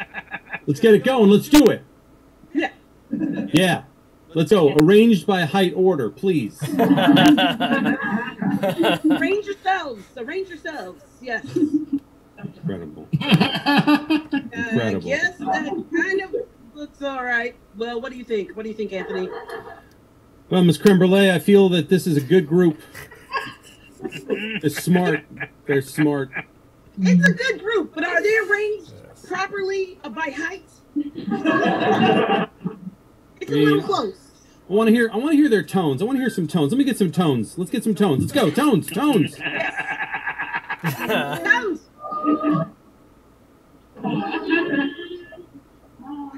Let's get it going. Let's do it. Yeah. Yeah. Let's go. Arranged by height order, please. Arrange yourselves. Arrange yourselves. Yes. Incredible. Incredible. Yes, that kind of looks all right. Well, what do you think? What do you think, Anthony? Well, Ms. Creme Brulee, I feel that this is a good group. They're smart. They're smart. It's a good group, but are they arranged properly by height? It's a little close. I want to hear their tones. I want to hear some tones. Let me get some tones. Let's get some tones. Let's go. Tones. Tones. Yes. Tones.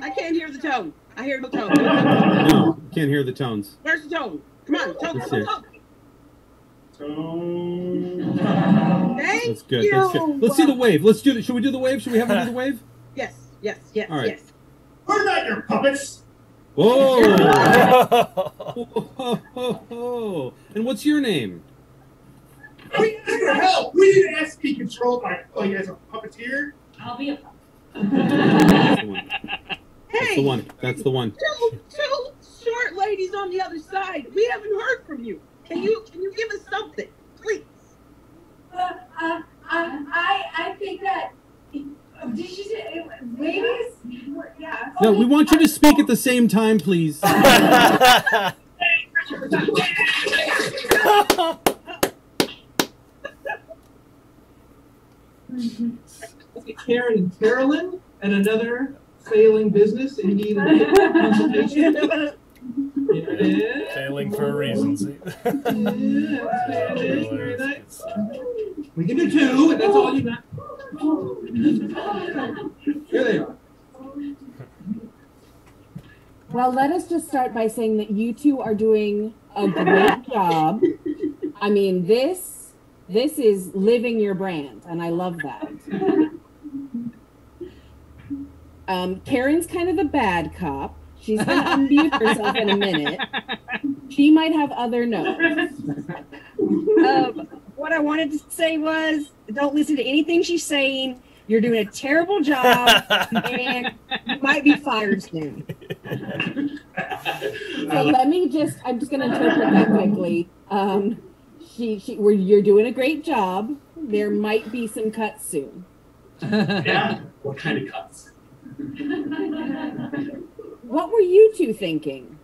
I can't hear the tone. I hear no tone. No, can't hear the tones. Where's the tone? Come on, tone. Tone. Thank that's good. You. That's good. Let's see the wave. Let's do it. Should we do the wave? Should we have them do the wave? Yes. Yes, yes, all right. Yes. We're not your puppets. Whoa. Whoa. And what's your name? We asked for help. We didn't ask to be controlled by, oh, you guys are puppeteer? I'll be a puppet. That's the one. That's the one. That's the one. Two short ladies on the other side. We haven't heard from you. Can you give us something, please? I think that... Did you say, ladies? Yeah. No, we want you to speak at the same time, please. Karen and Carolyn, and another failing business in need of consultation. Yeah. Failing for reasons. We can do two, and that's all you got. Here they are. Well, let us just start by saying that you two are doing a great job. I mean, this is living your brand, and I love that. Karen's kind of the bad cop. She's going to unmute herself in a minute. She might have other notes. What I wanted to say was, don't listen to anything she's saying. You're doing a terrible job, and you might be fired soon. So let me just—I'm just going to interpret that quickly. You're doing a great job. There might be some cuts soon. Yeah, what kind of cuts? What were you two thinking?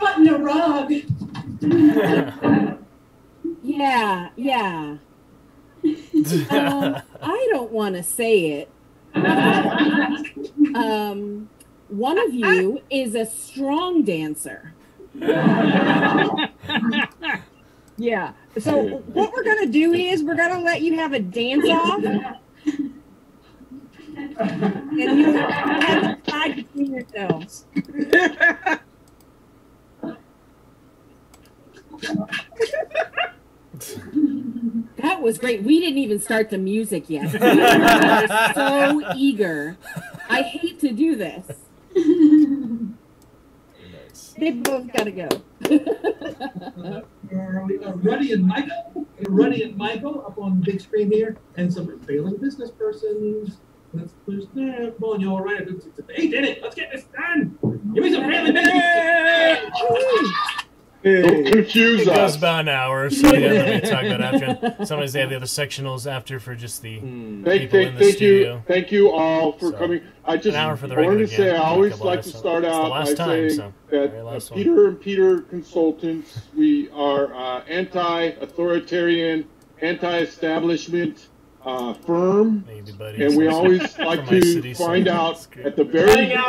Button a rug. Yeah, yeah. I don't want to say it. One of you is a strong dancer. Yeah. So what we're gonna do is we're gonna let you have a dance off, and you have to decide between yourselves. That was great. We didn't even start the music yet. We were so eager. I hate to do this. Nice. They both gotta go. Ruddy and Michael up on the big screen here, and some failing business persons. Let's push that. Well, you're all right. Hey, did it? Let's get this done. Give me some failing business. It goes about an hour, so we have to talk about after. Sometimes they have the other sectionals after for just the people in the studio. Thank you all for coming. I just wanted to say I always like to start out by saying that Peter and Peter Consultants, we are anti-authoritarian, anti-establishment firm, and we always like to find out at the very end. You're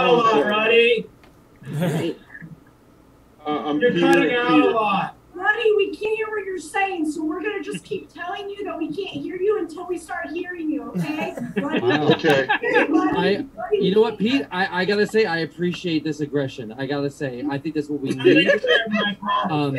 cutting out a lot. Ruddy, we can't hear what you're saying, so we're going to just keep telling you that we can't hear you until we start hearing you, okay? Wow. Okay. Ruddy, you know what, Pete? I got to say, I appreciate this aggression. I got to say, I think that's what we need. It's a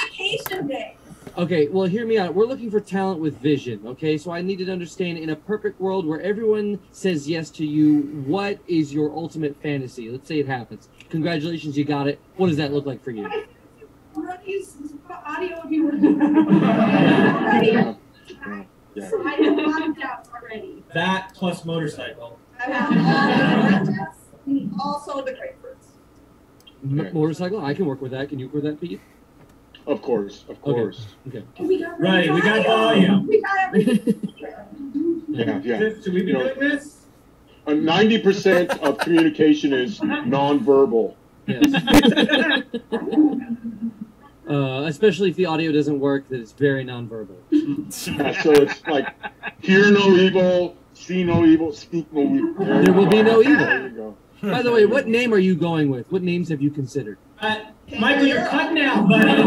vacation day. Okay, well, hear me out. We're looking for talent with vision, okay? So I needed to understand, in a perfect world where everyone says yes to you, what is your ultimate fantasy? Let's say it happens. Congratulations, you got it. What does that look like for you? I have locked out already. That plus motorcycle. I have also the grapefruits. Motorcycle? I can work with that. Can you work with that, Pete? Of course, of course. Okay. Right, we got volume. We got everything. Yeah, yeah. Should we be doing this? 90% of communication is nonverbal. Yes. Especially if the audio doesn't work, that it's very nonverbal. Yeah, so it's like hear no evil, see no evil, speak no evil. There will be no evil. There you go. By the way, what name are you going with? What names have you considered? Michael, you're cut now, buddy.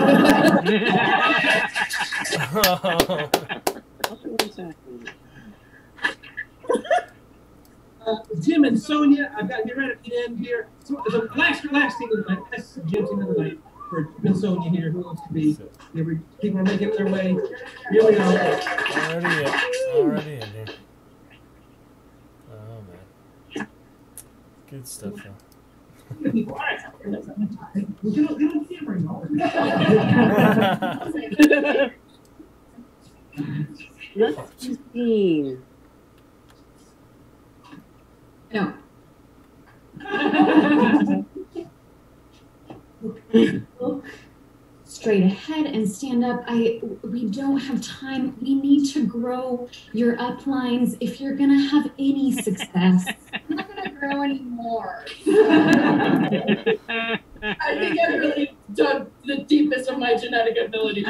Jim and Sonia, I've got to get rid of the end here. So the last thing of the night, that's Jim's end of the night for Jim and Sonia here. Who wants to be? People are making their way. Here we are. Already in here. Oh man, good stuff. Though. You don't see very much. Let's see. No. Look straight ahead and stand up. We don't have time. We need to grow your uplines if you're going to have any success. I'm not going to grow anymore. I think I've really dug the deepest of my genetic ability.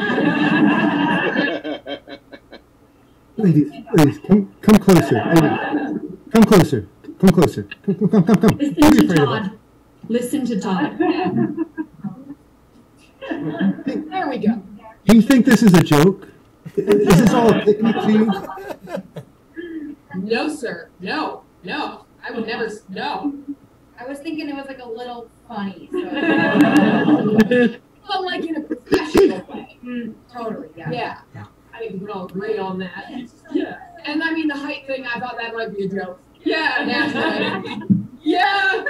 Ladies, ladies, come closer. Come closer. Come closer. Come. Listen to Todd. There we go. Do you think this is a joke? Is this all a picnic to you? No, sir. No. I would never. No. I was thinking it was like a little funny. So. Well, like in a professional way. Totally. Yeah. I mean, we would all agree on that. Yeah. And I mean, the height thing. I thought that might be a joke. Yeah, naturally. Yeah.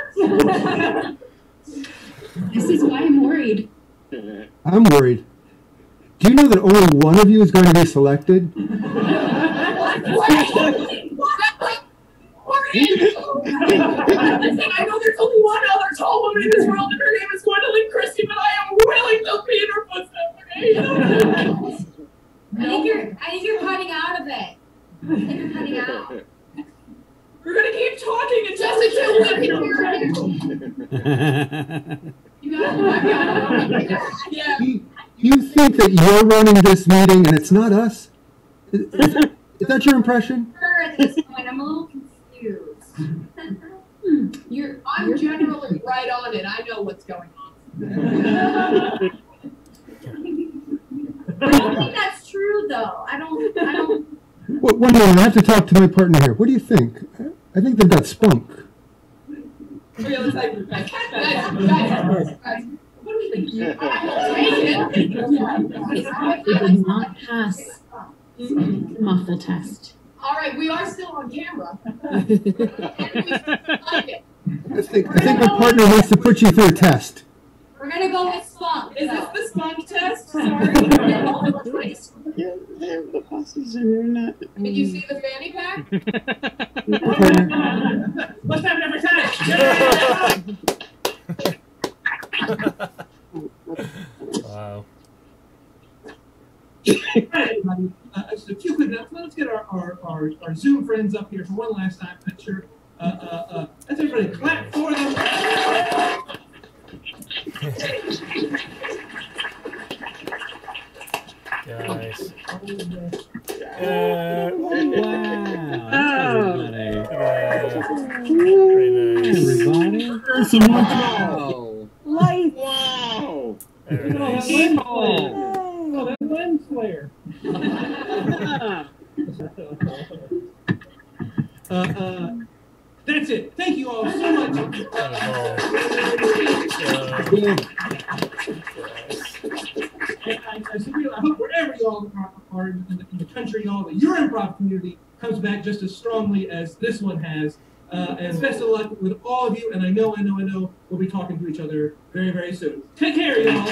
This is why I'm worried. I'm worried. Do you know that only one of you is going to be selected? Listen, I know there's only one other tall woman in this world, and her name is Gwendolyn Christie, but I am willing to be in her footsteps. Okay? I think you're cutting out of it. They're cutting out. We're going to keep talking and just until we can. You guys, yeah. You think that you're running this meeting and it's not us? Is that your impression? At this point, I'm a little confused. I'm generally right on it. I know what's going on. I don't think that's true, though. I don't. Well, one moment, I have to talk to my partner here. What do you think? I think they've got spunk. Guys, what do we think? I will not pass the muffle test. All right, we are still on camera. And we still like it. I think my partner wants to put you through a test. We're going to go with spunk. Is this the spunk test? Sorry. The posses are not. Did you see the fanny pack? What's happening every time? Wow. Hey, everybody. Just a few quick notes. Let's get our Zoom friends up here for one last time. Make sure. Let's everybody clap for them. Guys. Wow. Light. Wow. Oh, that lens flare. That's it. Thank you all so much. I hope wherever you all are in the country, all that your improv community comes back just as strongly as this one has. And best of luck with all of you. And I know, we'll be talking to each other very, very soon. Take care, you all.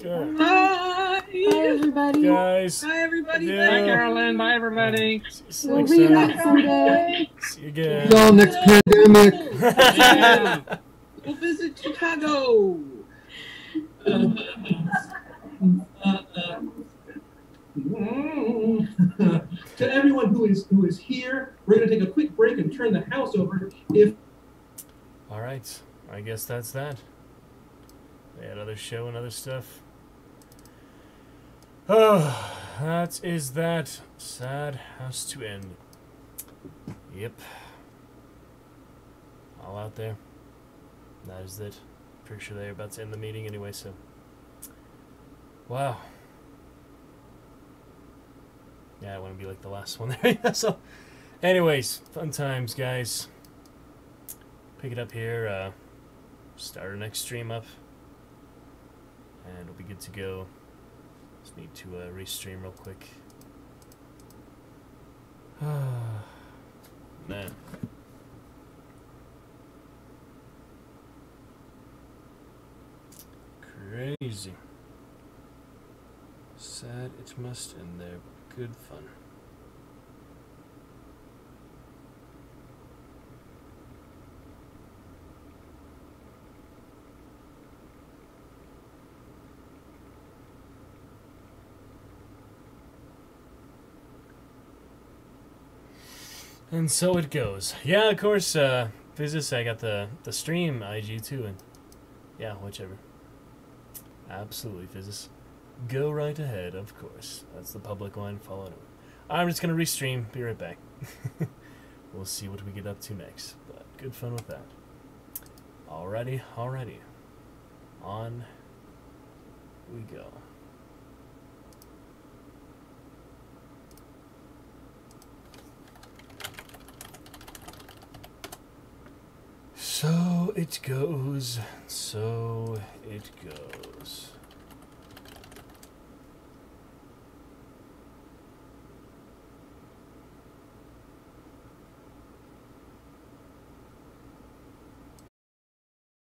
Sure. Bye. Bye, everybody. Guys. Bye, everybody. Yeah. Bye, Carolyn. Bye, everybody. We'll be back someday. See you again. See y'all next pandemic. Yeah. We'll visit Chicago. To everyone who is here, we're going to take a quick break and turn the house over. All right, I guess that's that. They had another show and other stuff. Oh, that is that. Sad house to end. Yep. All out there. That is it. Pretty sure they're about to end the meeting anyway, so. Wow. Yeah, I want to be like the last one there. So, anyways, fun times, guys. Pick it up here. Start our next stream up, and we'll be good to go. Just need to restream real quick. Man. Crazy. Sad it must end there. Good fun. And so it goes. Yeah, of course, Physis, I got the stream IG too, and yeah, whichever. Absolutely, Physis. Go right ahead, of course. That's the public one. Follow it. I'm just going to restream. Be right back. We'll see what we get up to next. But good fun with that. Alrighty. On we go. So it goes.